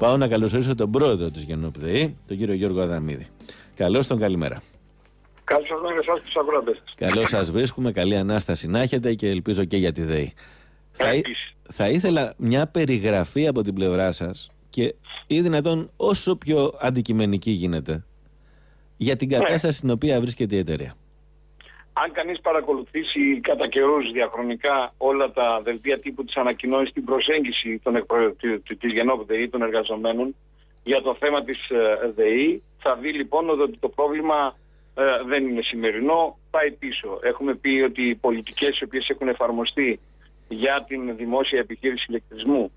Πάω να καλωσορίσω τον πρόεδρο της ΓΕΝΟΠΔΕΗ, τον κύριο Γιώργο Αδαμίδη. Καλώς τον, καλημέρα. Καλώς σας μέρα εσάς και τους αγρότες. Καλώς σας βρίσκουμε, καλή Ανάσταση να έχετε και ελπίζω και για τη ΔΕΗ. Θα ήθελα μια περιγραφή από την πλευρά σας και ή δυνατόν όσο πιο αντικειμενική γίνεται για την κατάσταση στην οποία βρίσκεται η εταιρεία. Αν κανείς παρακολουθήσει κατά καιρούς διαχρονικά όλα τα δελτία τύπου της ανακοινώνησης, την προσέγγιση της ΓΕΝΟΠΔΕΗ των εργαζομένων για το θέμα της ΔΕΗ, θα δει λοιπόν ότι το πρόβλημα δεν είναι σημερινό, πάει πίσω. Έχουμε πει ότι οι πολιτικές οι οποίες έχουν εφαρμοστεί για την δημόσια επιχείρηση ηλεκτρισμού,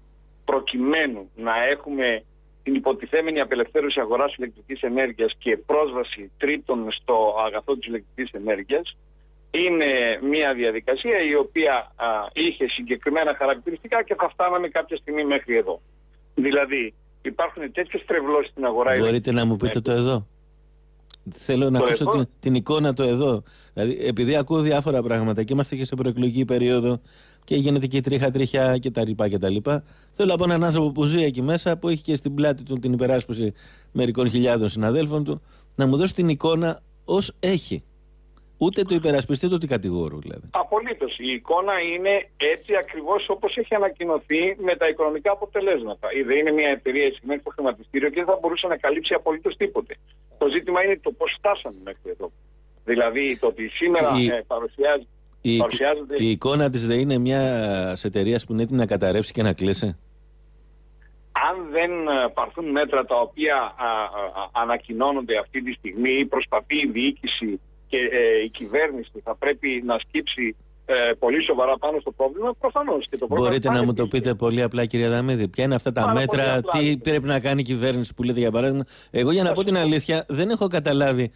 προκειμένου να έχουμε την υποτιθέμενη απελευθέρωση αγοράς ηλεκτρικής ενέργειας και πρόσβαση τρίτων στο αγαθό της ηλεκτρικής ενέργειας, είναι μια διαδικασία η οποία είχε συγκεκριμένα χαρακτηριστικά και θα φτάναμε κάποια στιγμή μέχρι εδώ. Δηλαδή, υπάρχουν τέτοιες τρευλώσεις στην αγορά. Μπορείτε να μου πείτε το εδώ. Θέλω να ακούσω την εικόνα το εδώ. Δηλαδή, επειδή ακούω διάφορα πράγματα και είμαστε και σε προεκλογική περίοδο και γίνεται και η τρίχα-τρίχια κτλ. Θέλω από έναν άνθρωπο που ζει εκεί μέσα, που έχει και στην πλάτη του την υπεράσπιση μερικών χιλιάδων συναδέλφων του, να μου δώσει την εικόνα ως έχει. Ούτε του υπερασπιστή του κατηγόρου, δηλαδή. Απολύτως. Η εικόνα είναι έτσι ακριβώς όπως έχει ανακοινωθεί με τα οικονομικά αποτελέσματα. Η ΔΕΗ είναι μια εταιρεία εισηγμένη στο χρηματιστήριο και δεν θα μπορούσε να καλύψει απολύτως τίποτε. Το ζήτημα είναι το πώς φτάσαμε μέχρι εδώ. Δηλαδή το ότι σήμερα παρουσιάζεται. Η εικόνα της ΔΕΗ είναι μια εταιρεία που είναι έτοιμη να καταρρεύσει και να κλείσει. Αν δεν παρθούν μέτρα τα οποία ανακοινώνονται αυτή τη στιγμή, προσπαθεί η διοίκηση και η κυβέρνηση θα πρέπει να σκύψει πολύ σοβαρά πάνω στο πρόβλημα, προφανώς. Μπορείτε να μου το πείτε πολύ απλά, κύριε Αδαμίδη, ποια είναι αυτά τα μέτρα, απλά, τι πρέπει να κάνει η κυβέρνηση που λέτε, για παράδειγμα? Εγώ, για να πω την αλήθεια, δεν έχω καταλάβει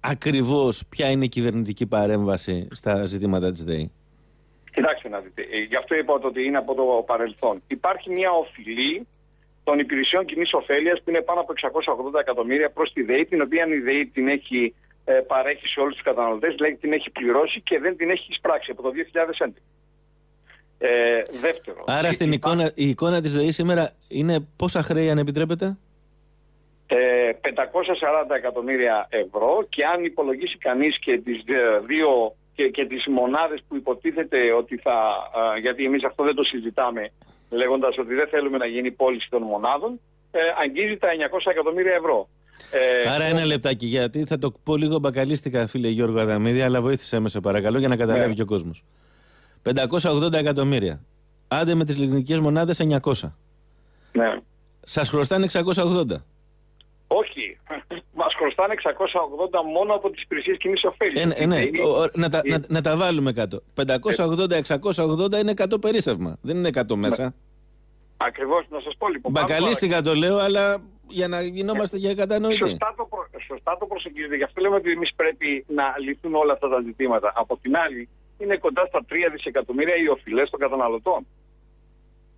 ακριβώς ποια είναι η κυβερνητική παρέμβαση στα ζητήματα της ΔΕΗ. Κοιτάξτε να δείτε, γι' αυτό είπα ότι είναι από το παρελθόν. Υπάρχει μια οφειλή των υπηρεσιών κοινής ωφέλειας που είναι πάνω από 680 εκατομμύρια προς τη ΔΕΗ, την οποία η ΔΕΗ την έχει παρέχει σε όλους τους καταναλωτές, δηλαδή την έχει πληρώσει και δεν την έχει εισπράξει από το 2011. Δεύτερο. Άρα στην εικόνα, η εικόνα της ΔΕΗ σήμερα είναι πόσα χρέη, αν επιτρέπετε? 540 εκατομμύρια ευρώ, και αν υπολογίσει κανείς και τις δύο και τις μονάδες που υποτίθεται ότι γιατί εμείς αυτό δεν το συζητάμε, λέγοντας ότι δεν θέλουμε να γίνει πώληση των μονάδων, αγγίζει τα 900 εκατομμύρια ευρώ. Άρα ένα λεπτάκι, γιατί θα το πω λίγο μπακαλίστηκα, φίλε Γιώργο Αδαμίδη, αλλά βοήθησέ με σε παρακαλώ για να καταλάβει και ο κόσμος. 580 εκατομμύρια, άντε με τις λιγνικές μονάδες 900. Ναι. Σας χρωστάνε 680. Όχι, μας χρωστάνε 680 μόνο από τις υπηρεσίες κοινής ωφέλειας. Ναι. Να τα βάλουμε κάτω. 580-680 είναι 100 περίσσευμα, δεν είναι 100 μέσα. Ναι. Ακριβώς, να σας πω λοιπόν. Μπακαλίστηκα το λέω, αλλά για να γινόμαστε για κατανοητοί. Σωστά το προσεγγίζετε. Γι' αυτό λέμε ότι εμείς πρέπει να λυθούν όλα αυτά τα ζητήματα. Από την άλλη, είναι κοντά στα 3 δισεκατομμύρια οι οφειλές των καταναλωτών.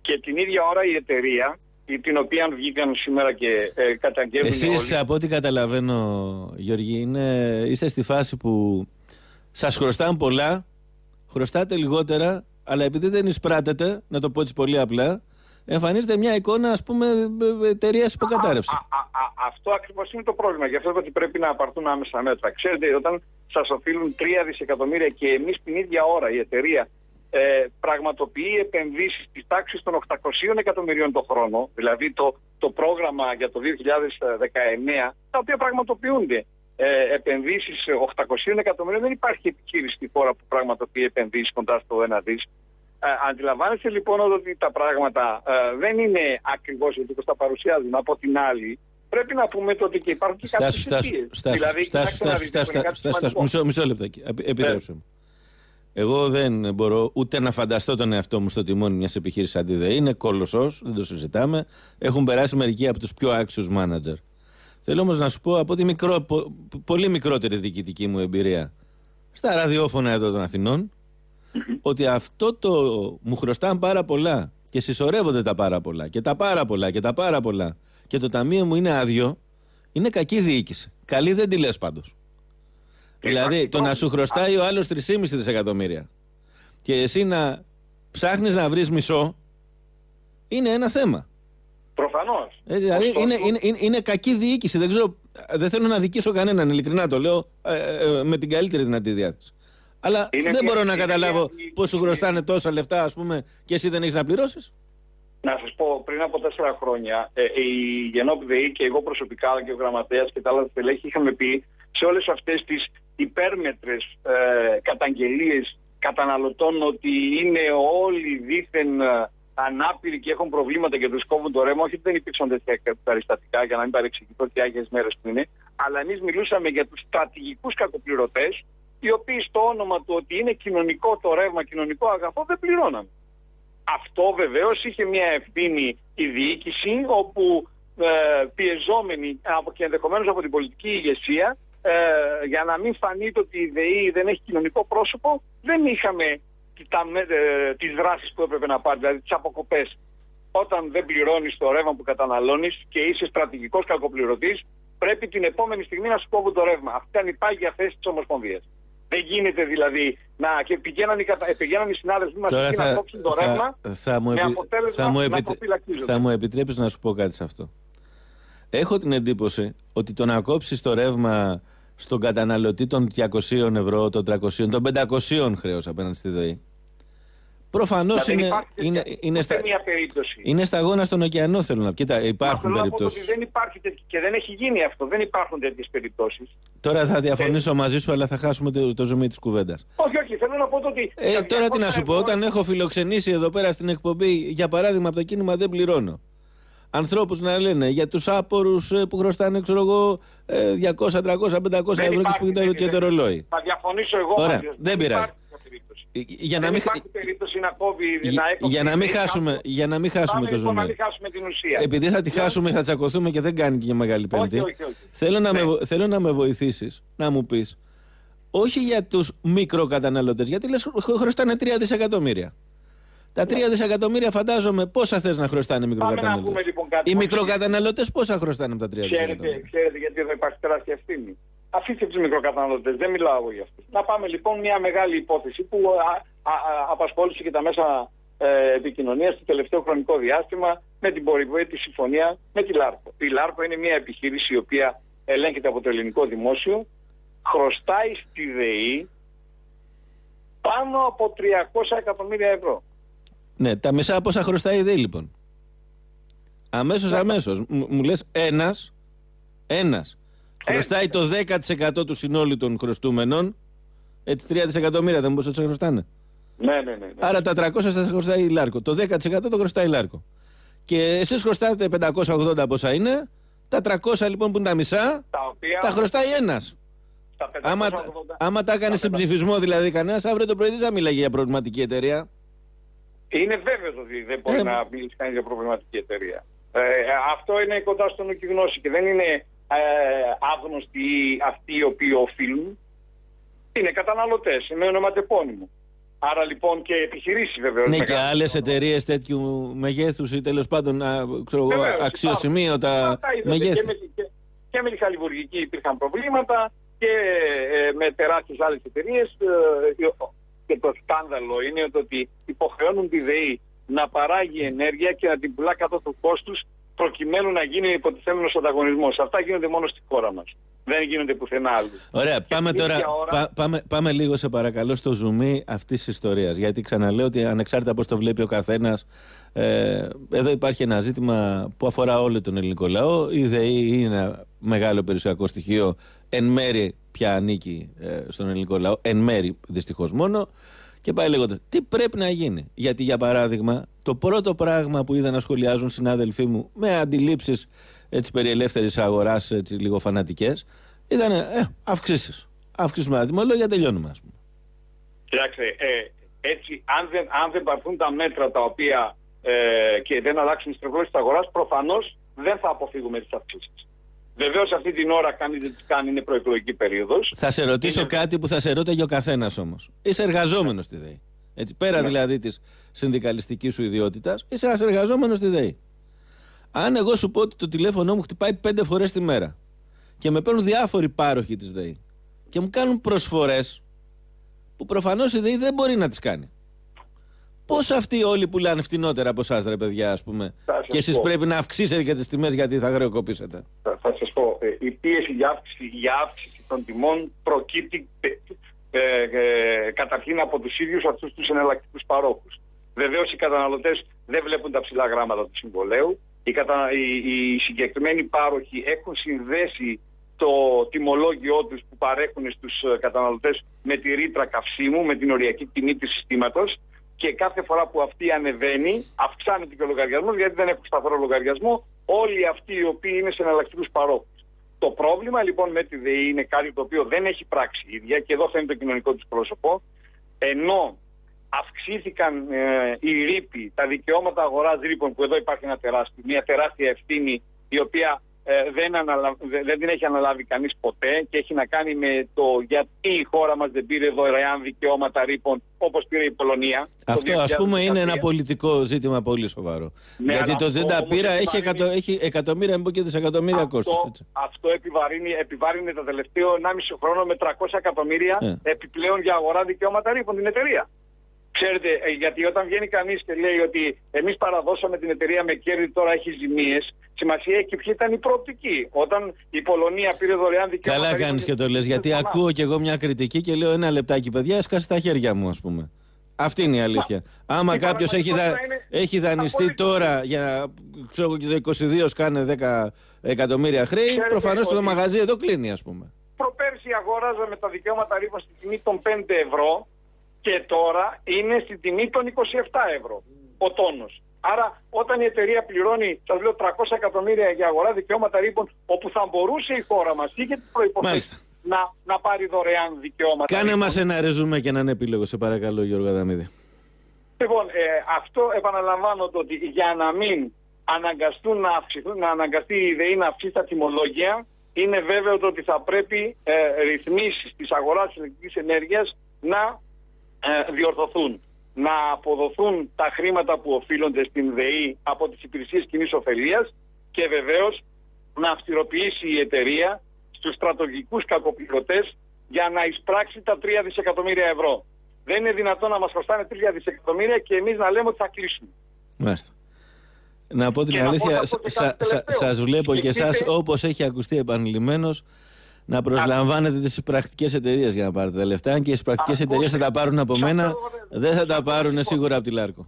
Και την ίδια ώρα η εταιρεία, την οποία βγήκαν σήμερα και καταγγέλνουν. Εσείς, από ό,τι καταλαβαίνω, Γιώργη, είστε στη φάση που σας χρωστάνε πολλά, χρωστάτε λιγότερα, αλλά επειδή δεν εισπράτετε, να το πω έτσι πολύ απλά, εμφανίζεται μια εικόνα, ας πούμε, εταιρείας υποκατάρρευση. Αυτό ακριβώς είναι το πρόβλημα. Γι' αυτό ότι πρέπει να απαρτούν άμεσα μέτρα. Ξέρετε, όταν σας οφείλουν 3 δισεκατομμύρια και εμείς την ίδια ώρα η εταιρεία πραγματοποιεί επενδύσεις της τάξης των 800 εκατομμυρίων το χρόνο, δηλαδή το πρόγραμμα για το 2019, τα οποία πραγματοποιούνται. Επενδύσεις 800 εκατομμυρίων, δεν υπάρχει επιχείρηση στη χώρα που πραγματοποιεί επενδύσεις κοντά στο 1 δις. Αντιλαμβάνεστε λοιπόν ότι τα πράγματα δεν είναι ακριβώς έτσι όπως τα παρουσιάζουν. Από την άλλη, πρέπει να πούμε ότι και υπάρχουν και κάποιες αιτίες. Μισό λεπτάκι, επιτρέψτε μου. Εγώ δεν μπορώ ούτε να φανταστώ τον εαυτό μου στο τιμόνι μιας επιχείρησης αντί ΔΕΗ. Είναι κολοσσός, δεν το συζητάμε. Έχουν περάσει μερικοί από τους πιο άξιους μάνατζερ. Θέλω όμως να σου πω από τη πολύ μικρότερη διοικητική μου εμπειρία στα ραδιόφωνα εδώ των Αθηνών, ότι αυτό το μου χρωστάνε πάρα πολλά και συσσωρεύονται τα πάρα πολλά και τα πάρα πολλά και τα πάρα πολλά και το ταμείο μου είναι άδειο, είναι κακή διοίκηση. Καλή δεν τη λες πάντως. Δηλαδή το να σου χρωστάει ο άλλος 3,5 δισεκατομμύρια και εσύ να ψάχνεις να βρεις μισό είναι ένα θέμα. Προφανώς. Δηλαδή είναι κακή διοίκηση. Δεν ξέρω, δεν θέλω να δικήσω κανέναν, ειλικρινά το λέω, με την καλύτερη δυνατή διάθεση. Αλλά είναι δεν μπορώ να καταλάβω πώς σου χρωστάνε τόσα λεφτά, ας πούμε, και εσύ δεν έχεις να πληρώσεις. Να σας πω, πριν από 4 χρόνια, η ΓΕΝΟΠΔΕΗ και εγώ προσωπικά, αλλά και ο γραμματέας και τα άλλα τελέχη, είχαμε πει σε όλες αυτές τις υπέρμετρες καταγγελίες καταναλωτών ότι είναι όλοι δήθεν ανάπηροι και έχουν προβλήματα και τους κόβουν το ρεύμα. Όχι ότι δεν υπήρξαν τέτοια περιστατικά, για να μην παρεξηγηθώ τι άγιες μέρες που είναι, αλλά εμείς μιλούσαμε για τους στρατηγικούς κακοπληρωτές, οι οποίοι στο όνομα του ότι είναι κοινωνικό το ρεύμα, κοινωνικό αγαθό, δεν πληρώναν. Αυτό βεβαίως είχε μια ευθύνη η διοίκηση, όπου πιεζόμενοι και ενδεχομένως από την πολιτική ηγεσία, για να μην φανεί ότι η ΔΕΗ δεν έχει κοινωνικό πρόσωπο, δεν είχαμε τις δράσεις που έπρεπε να πάρει, δηλαδή τις αποκοπές. Όταν δεν πληρώνεις το ρεύμα που καταναλώνεις και είσαι στρατηγικός κακοπληρωτής, πρέπει την επόμενη στιγμή να σου κόβουν το ρεύμα. Αυτή ήταν η πάγια θέση της Ομοσπονδίας. Δεν γίνεται δηλαδή να. Και πηγαίναν οι συνάδελφοι μας εκεί να κόψουν το ρεύμα. Με αποτέλεσμα να προφυλακίζονται. Θα μου επιτρέψεις να σου πω κάτι σε αυτό. Έχω την εντύπωση ότι το να κόψεις το ρεύμα στον καταναλωτή των 200 ευρώ, των 300, των 500 χρέος απέναντι στη ΔΕΗ, προφανώς είναι σταγόνα στον ωκεανό, θέλω να πω. Κοίτα, υπάρχουν περιπτώσεις. Δεν υπάρχει και δεν έχει γίνει αυτό. Δεν υπάρχουν τέτοιες περιπτώσεις. Τώρα θα διαφωνήσω μαζί σου, αλλά θα χάσουμε το ζουμί της κουβέντας. Όχι, όχι, θέλω να πω ότι. Τώρα τι να σου πω, όταν έχω φιλοξενήσει εδώ πέρα στην εκπομπή, για παράδειγμα, από το κίνημα δεν πληρώνω, ανθρώπους να λένε για τους άπορους που χρωστάνε, ξέρω εγώ, 200, 300, 500 ευρώ και το ρολόι. Θα διαφωνήσω εγώ. Ωραία, δεν πειράζει. Για να μην χάσουμε το ζουμί. Επειδή θα τη χάσουμε, θα τσακωθούμε και δεν κάνει και μεγάλη πέμπτη. Θέλω να με βοηθήσεις, να μου πεις, όχι για τους μικροκαταναλωτές, γιατί λες χρωστάνε 3 δισεκατομμύρια. Τα 3 δισεκατομμύρια φαντάζομαι πόσα θες να χρωστάνε οι μικροκαταναλωτές. Λοιπόν, οι μικροκαταναλωτές πόσα χρωστάνε από τα 3 δισεκατομμύρια. Ξέρετε γιατί εδώ υπάρχει τεράστια ευθύνη. Αφήστε τους μικροκαταναλωτές, δεν μιλάω εγώ για αυτούς. Να πάμε λοιπόν μια μεγάλη υπόθεση που απασχόλησε και τα μέσα επικοινωνίας στο τελευταίο χρονικό διάστημα, με την πολυβοήτη συμφωνία με τη ΛΑΡΚΟ. Η ΛΑΡΚΟ είναι μια επιχείρηση η οποία ελέγχεται από το ελληνικό δημόσιο, χρωστάει στη ΔΕΗ πάνω από 300 εκατομμύρια ευρώ. Ναι, τα μισά πόσα χρωστάει η ΔΕΗ λοιπόν. Αμέσως. Μου λες ένας. Χρωστάει το 10% του συνόλου των χρωστούμενων. Έτσι 3 δισεκατομμύρια δεν μπορούσε να τους χρωστάνε. Ναι. Άρα τα 300 θα χρωστάει η ΛΑΡΚΟ. Το 10% το χρωστάει η ΛΑΡΚΟ. Και εσείς χρωστάτε 580 πόσα είναι. Τα 300 λοιπόν που είναι τα μισά, τα χρωστάει ένας. Άμα τα έκανε συμψηφισμό δηλαδή κανένας, αύριο το πρωί δεν θα μιλάει για προβληματική εταιρεία. Είναι βέβαιο ότι δεν μπορεί να μιλήσει κανείς για προβληματική εταιρεία. Αυτό είναι κοντά στον νου και γνώση και δεν είναι άγνωστοι αυτοί οι οποίοι οφείλουν. Είναι καταναλωτές, είναι ονοματεπώνυμο. Άρα λοιπόν και επιχειρήσεις βέβαια. Ναι, και άλλες εταιρείες τέτοιου μεγέθους ή τέλος πάντων αξιοσημείωτα μεγέθη. Και με τη χαλιβουργική υπήρχαν προβλήματα και με τεράστιες άλλες εταιρείες. Και το σκάνδαλο είναι ότι υποχρεώνουν τη ΔΕΗ να παράγει ενέργεια και να την πουλά κάτω του κόστους, προκειμένου να γίνει υποτιθέμενος ανταγωνισμός. Αυτά γίνονται μόνο στη χώρα μας. Δεν γίνονται πουθενά άλλου. Ωραία, πάμε τώρα. Πάμε λίγο, σε παρακαλώ, στο ζουμί αυτής της ιστορίας. Γιατί ξαναλέω ότι ανεξάρτητα πώς το βλέπει ο καθένας, εδώ υπάρχει ένα ζήτημα που αφορά όλο τον ελληνικό λαό. Η ΔΕΗ είναι ένα μεγάλο περιουσιακό στοιχείο, εν μέρη πια ανήκει στον ελληνικό λαό, εν μέρη δυστυχώς μόνο. Και πάει λέγοντας, τι πρέπει να γίνει. Γιατί, για παράδειγμα, το πρώτο πράγμα που είδα να σχολιάζουν συνάδελφοί μου με αντιλήψεις περί ελεύθερης αγοράς, λίγο φανατικές, ήταν αυξήσεις. Αυξήσουμε τα τιμολόγια, τελειώνουμε, ας πούμε. Κοιτάξτε, έτσι, αν δεν παρθούν τα μέτρα τα οποία και δεν αλλάξουν οι στρεβλώσεις της αγοράς, προφανώς δεν θα αποφύγουμε τις αυξήσεις. Βεβαίως αυτή την ώρα κανείς δεν τις κάνει, είναι προεκλογική περίοδος. Θα σε ρωτήσω κάτι που θα σε ρωτάει ο καθένας όμως. Είσαι εργαζόμενος στη ΔΕΗ. Έτσι, πέρα δηλαδή της συνδικαλιστικής σου ιδιότητας, είσαι ένας εργαζόμενος στη ΔΕΗ. Αν εγώ σου πω ότι το τηλέφωνό μου χτυπάει 5 φορές τη μέρα και με παίρνουν διάφοροι πάροχοι της ΔΕΗ και μου κάνουν προσφορές που προφανώς η ΔΕΗ δεν μπορεί να τις κάνει. Πώς αυτοί όλοι πουλάνε φτηνότερα από εσάς, ρε παιδιά, ας πούμε, και εσείς πρέπει να αυξήσετε και τις τιμές γιατί θα χρεοκοπήσετε. Θα σας πω, η πίεση για αύξηση των τιμών προκύπτει καταρχήν από τους ίδιους αυτούς τους εναλλακτικούς παρόχους. Βεβαίως οι καταναλωτές δεν βλέπουν τα ψηλά γράμματα του συμβολαίου. Οι συγκεκριμένοι πάροχοι έχουν συνδέσει το τιμολόγιο τους που παρέχουν στους καταναλωτές με τη ρήτρα καυσίμου, με την οριακή τιμή του συστήματος. Και κάθε φορά που αυτή ανεβαίνει, αυξάνεται και ο λογαριασμός, γιατί δεν έχουν σταθερό λογαριασμό όλοι αυτοί οι οποίοι είναι σε εναλλακτικούς παρόχους. Το πρόβλημα λοιπόν με τη ΔΕΗ είναι κάτι το οποίο δεν έχει πράξει η ίδια και εδώ φαίνεται το κοινωνικό τους πρόσωπο. Ενώ αυξήθηκαν οι ρήποι, τα δικαιώματα αγοράς ρήπων, που εδώ υπάρχει μια τεράστια ευθύνη η οποία δεν την έχει αναλάβει κανείς ποτέ και έχει να κάνει με το γιατί η χώρα μας δεν πήρε δωρεάν δικαιώματα ρήπων όπως πήρε η Πολωνία. Αυτό ας πούμε είναι ένα πολιτικό ζήτημα πολύ σοβαρό. Ναι, γιατί το δεν τα πήρα έχει εκατομμύρια, μην πω και δισεκατομμύρια κόστος. Αυτό επιβάρυνε τα τελευταία 1,5 χρόνο με 300 εκατομμύρια επιπλέον για αγορά δικαιώματα ρήπων την εταιρεία. Ξέρετε, γιατί όταν βγαίνει κανείς και λέει ότι εμείς παραδώσαμε την εταιρεία με κέρδη, τώρα έχει ζημίες, σημασία έχει ποια ήταν η προοπτική. Όταν η Πολωνία πήρε δωρεάν δικαιώματα. Καλά κάνεις και το λες, γιατί ακούω κι εγώ μια κριτική και λέω ένα λεπτάκι, παιδιά, έσκασε τα χέρια μου, ας πούμε. Αυτή είναι η αλήθεια. Άμα κάποιος έχει δανειστεί τώρα για ξέρω, το 22 σκάνε 10 εκατομμύρια χρέη, προφανώς το μαγαζί εδώ κλείνει, ας πούμε. Προπέρσι αγοράζαμε τα δικαιώματα ρήπων στη τιμή των 5 ευρώ. Και τώρα είναι στην τιμή των 27 ευρώ ο τόνος. Άρα όταν η εταιρεία πληρώνει, σας λέω, 300 εκατομμύρια για αγορά δικαιώματα ρήπων, όπου θα μπορούσε η χώρα μας, είχε τις προϋποθέσεις να πάρει δωρεάν δικαιώματα. Κάνε μας ένα ρεζούμε και έναν επίλογο, σε παρακαλώ, Γιώργο Αδαμίδη. Λοιπόν, αυτό επαναλαμβάνω, το ότι για να μην αναγκαστούν να αναγκαστεί η ΔΕΗ να αυξήσει τα τιμολόγια, είναι βέβαιο ότι θα πρέπει ρυθμίσεις της αγοράς της ηλεκτρικής ενέργειας να διορθωθούν, να αποδοθούν τα χρήματα που οφείλονται στην ΔΕΗ από τις υπηρεσίες κοινής ωφελίας και βεβαίως να αυστηροποιήσει η εταιρεία στους στρατογικούς κακοπληρωτές για να εισπράξει τα 3 δισεκατομμύρια ευρώ. Δεν είναι δυνατόν να μας χρωστάνε 3 δισεκατομμύρια και εμείς να λέμε ότι θα κλείσουμε. Μάλιστα. Να πω την αλήθεια, σας βλέπω και εσάς, όπως έχει ακουστεί επανειλημμένος, να προσλαμβάνετε τις πρακτικές εταιρείες για να πάρετε τα λεφτά. Αν και οι πρακτικές εταιρείες θα τα πάρουν από μένα, δεν θα τα πάρουν σίγουρα από τη ΛΑΡΚΟ.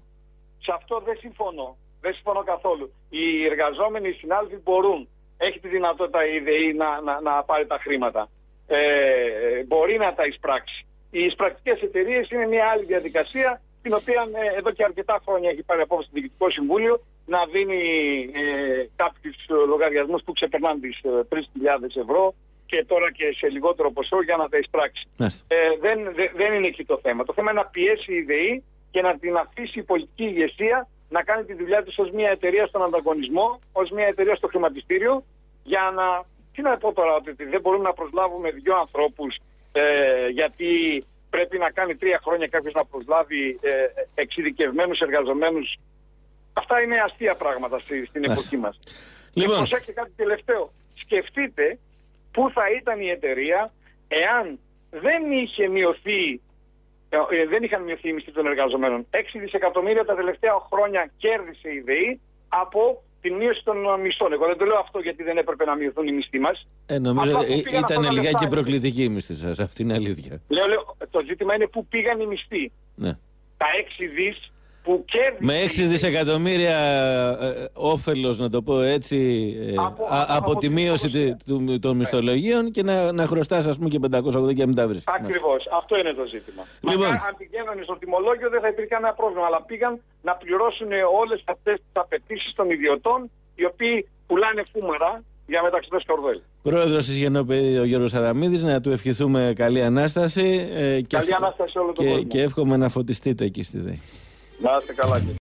Σε αυτό δεν συμφωνώ. Δεν συμφωνώ καθόλου. Οι εργαζόμενοι, οι συνάδελφοι μπορούν. Έχει τη δυνατότητα η ΔΕΗ να πάρει τα χρήματα. Μπορεί να τα εισπράξει. Οι πρακτικές εταιρείες είναι μια άλλη διαδικασία, την οποία εδώ και αρκετά χρόνια έχει πάρει απόφαση το Διοικητικό Συμβούλιο να δίνει κάποιους λογαριασμούς που ξεπερνάνε τις 3.000 ευρώ. Και τώρα και σε λιγότερο ποσό για να τα εισπράξει. Δεν είναι εκεί το θέμα. Το θέμα είναι να πιέσει η ΔΕΗ και να την αφήσει η πολιτική ηγεσία να κάνει τη δουλειά της ως μια εταιρεία στον ανταγωνισμό, ως μια εταιρεία στο χρηματιστήριο, για να... Τι να πω τώρα, ότι δεν μπορούμε να προσλάβουμε 2 ανθρώπους γιατί πρέπει να κάνει 3 χρόνια κάποιος να προσλάβει εξειδικευμένους εργαζομένους. Αυτά είναι αστεία πράγματα στην εποχή μας. Λοιπόν. Και προσέξτε κάτι τελευταίο. Σκεφτείτε πού θα ήταν η εταιρεία εάν δεν είχαν μειωθεί οι μισθοί των εργαζομένων. 6 δισεκατομμύρια τα τελευταία χρόνια κέρδισε η ΔΕΗ από τη μείωση των μισθών. Εγώ δεν το λέω αυτό γιατί δεν έπρεπε να μειωθούν οι μισθοί μας. Νομίζω ήταν λιγάκι προκλητική η μισθή σας. Αυτή είναι αλήθεια. Λέω, το ζήτημα είναι πού πήγαν οι μισθοί. Ναι. Τα 6 δις που κέρδισε. Με 6 δισεκατομμύρια όφελος, να το πω έτσι, από τη μείωση των μισθολογίων και να χρωστάς, ας πούμε, και 580 και μην τα βρεις. Ακριβώς. Αυτό είναι το ζήτημα. Λοιπόν. Αν πηγαίνανε στο τιμολόγιο δεν θα υπήρχε κανένα πρόβλημα, αλλά πήγαν να πληρώσουν όλες αυτές τις απαιτήσεις των ιδιωτών, οι οποίοι πουλάνε φούμαρα για μεταξυδές κορδέλ. Πρόεδρος της ΓΕΝΟΠΔΕΗ, ο Γιώργος Αδαμίδης, να του ευχηθούμε καλή Ανάσταση. Καλή Ανάσταση όλο τον κόσμο. Και εύχομαι να φωτιστείτε εκεί στη ΔΕΗ. Να είστε καλά.